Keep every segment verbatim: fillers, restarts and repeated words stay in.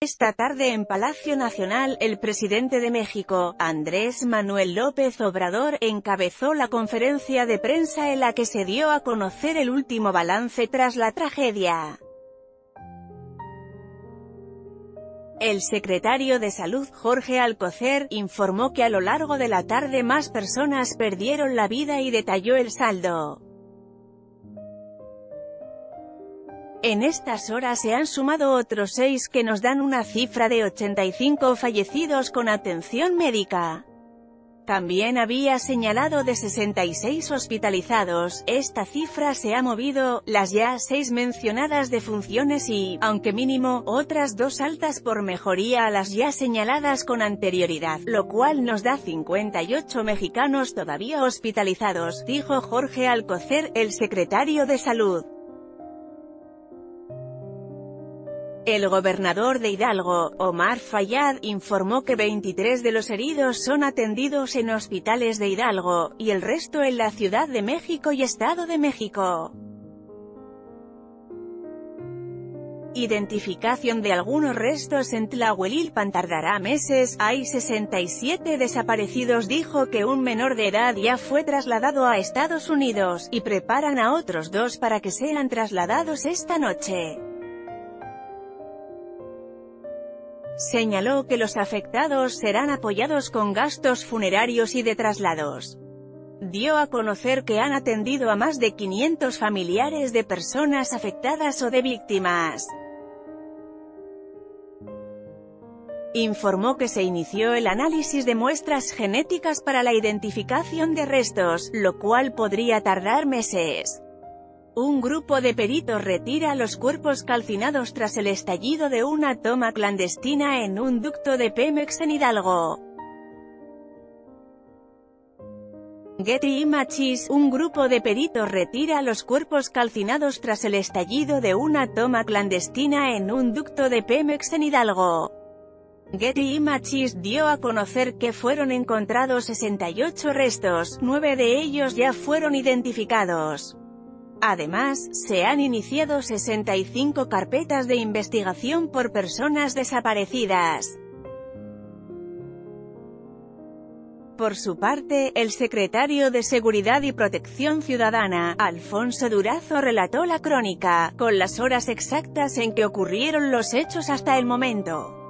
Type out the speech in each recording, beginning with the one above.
Esta tarde en Palacio Nacional, el presidente de México, Andrés Manuel López Obrador, encabezó la conferencia de prensa en la que se dio a conocer el último balance tras la tragedia. El secretario de Salud, Jorge Alcocer, informó que a lo largo de la tarde más personas perdieron la vida y detalló el saldo. En estas horas se han sumado otros seis que nos dan una cifra de ochenta y cinco fallecidos con atención médica. También había señalado de sesenta y seis hospitalizados, esta cifra se ha movido, las ya seis mencionadas defunciones y, aunque mínimo, otras dos altas por mejoría a las ya señaladas con anterioridad, lo cual nos da cincuenta y ocho mexicanos todavía hospitalizados, dijo Jorge Alcocer, el secretario de Salud. El gobernador de Hidalgo, Omar Fayad, informó que veintitrés de los heridos son atendidos en hospitales de Hidalgo, y el resto en la Ciudad de México y Estado de México. Identificación de algunos restos en Tlahuelilpan tardará meses, hay sesenta y siete desaparecidos. Dijo que un menor de edad ya fue trasladado a Estados Unidos, y preparan a otros dos para que sean trasladados esta noche. Señaló que los afectados serán apoyados con gastos funerarios y de traslados. Dio a conocer que han atendido a más de quinientos familiares de personas afectadas o de víctimas. Informó que se inició el análisis de muestras genéticas para la identificación de restos, lo cual podría tardar meses. Un grupo de peritos retira los cuerpos calcinados tras el estallido de una toma clandestina en un ducto de Pemex en Hidalgo. Getty Images. Un grupo de peritos retira los cuerpos calcinados tras el estallido de una toma clandestina en un ducto de Pemex en Hidalgo. Getty Images dio a conocer que fueron encontrados sesenta y ocho restos, nueve de ellos ya fueron identificados. Además, se han iniciado sesenta y cinco carpetas de investigación por personas desaparecidas. Por su parte, el secretario de Seguridad y Protección Ciudadana, Alfonso Durazo, relató la crónica, con las horas exactas en que ocurrieron los hechos hasta el momento.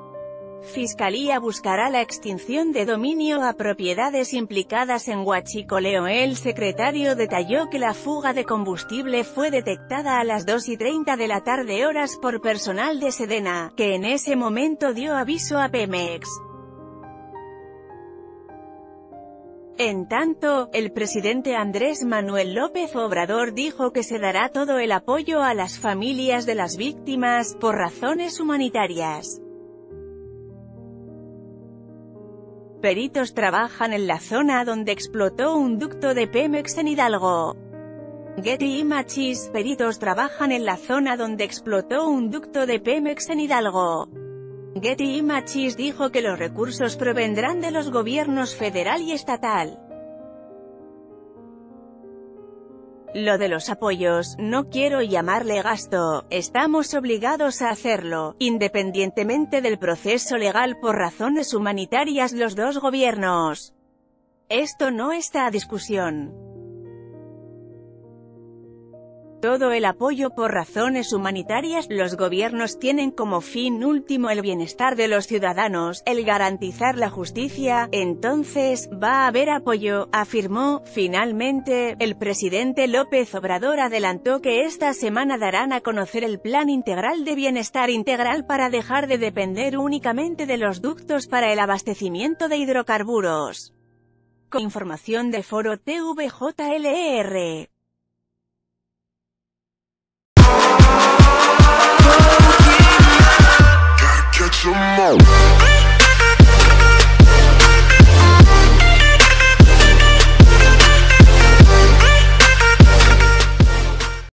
Fiscalía buscará la extinción de dominio a propiedades implicadas en Huachicoleo. El secretario detalló que la fuga de combustible fue detectada a las dos y treinta de la tarde horas por personal de Sedena, que en ese momento dio aviso a Pemex. En tanto, el presidente Andrés Manuel López Obrador dijo que se dará todo el apoyo a las familias de las víctimas, por razones humanitarias. Peritos trabajan en la zona donde explotó un ducto de Pemex en Hidalgo. Getty Images. Peritos trabajan en la zona donde explotó un ducto de Pemex en Hidalgo. Getty Images dijo que los recursos provendrán de los gobiernos federal y estatal. Lo de los apoyos, no quiero llamarle gasto, estamos obligados a hacerlo, independientemente del proceso legal por razones humanitarias los dos gobiernos. Esto no está a discusión. Todo el apoyo por razones humanitarias, los gobiernos tienen como fin último el bienestar de los ciudadanos, el garantizar la justicia, entonces, va a haber apoyo, afirmó. Finalmente, el presidente López Obrador adelantó que esta semana darán a conocer el Plan Integral de Bienestar Integral para dejar de depender únicamente de los ductos para el abastecimiento de hidrocarburos. Con información de Foro T V J L R.